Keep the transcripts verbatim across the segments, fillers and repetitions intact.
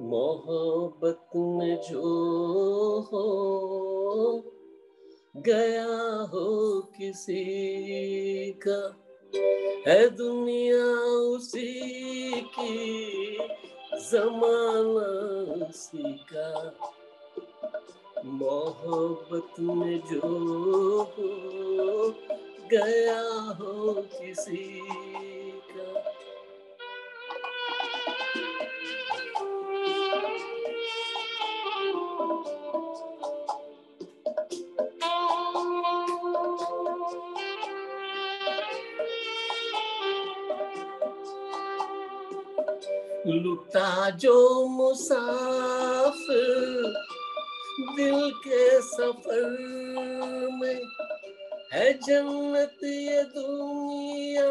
मोहब्बत में जो हो गया हो किसी का, है दुनिया उसी की, ज़माना उसी का, मोहब्बत में जो हो गया हो किसी का। लुटा जो मुसाफिर दिल के सफर में, है जन्नत ये दुनिया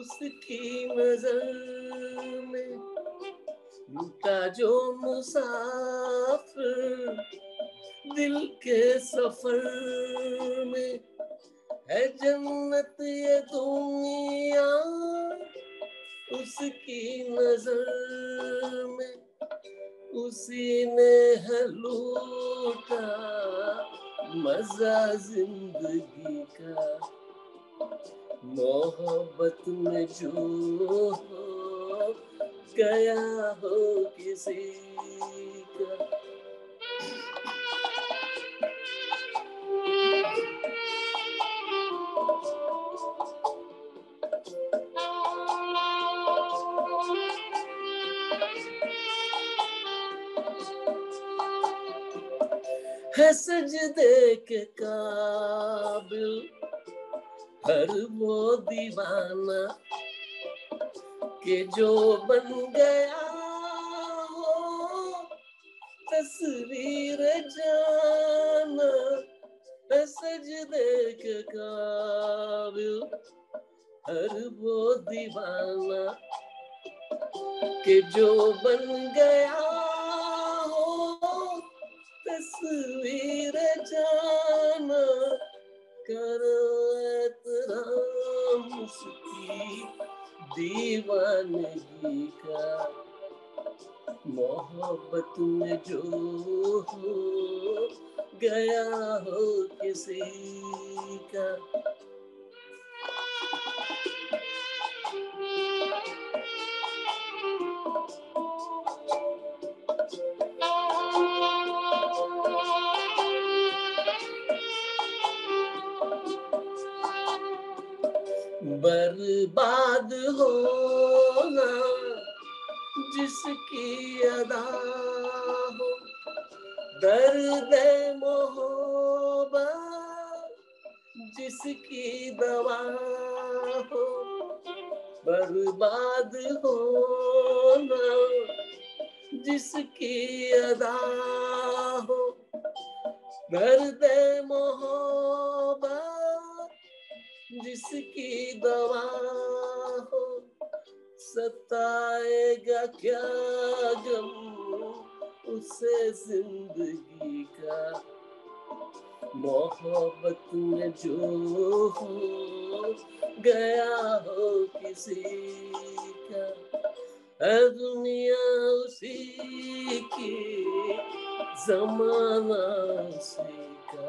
उसकी नजर में। लुटा जो मुसाफिर दिल के सफर में, है जन्नत ये दुनिया उसकी नजर में। उसी ने है लूटा मजा जिंदगी का, मोहब्बत में जो हो गया हो किसी का। है सजदे के काबिल हर वो दीवाना, के जो बन गया हो तस्वीर जाना। है सजदे के काबिल हर वो दीवाना, के जो बन गया तस्वीर जाना। करो एतराम उसकी दीवानगी का, मोहब्बत में जो हो गया हो किसी का। बर्बाद होना जिसकी अदा हो, दर्द मोहब्बत जिसकी दवा हो। बर्बाद होना जिसकी अदा हो, दर्द मोहब्बत जिसकी दवा हो। सताएगा क्या गम उसे जिंदगी का, मोहब्बत में जो हो गया हो किसी का। है दुनिया उसी की, जमाना उसी का,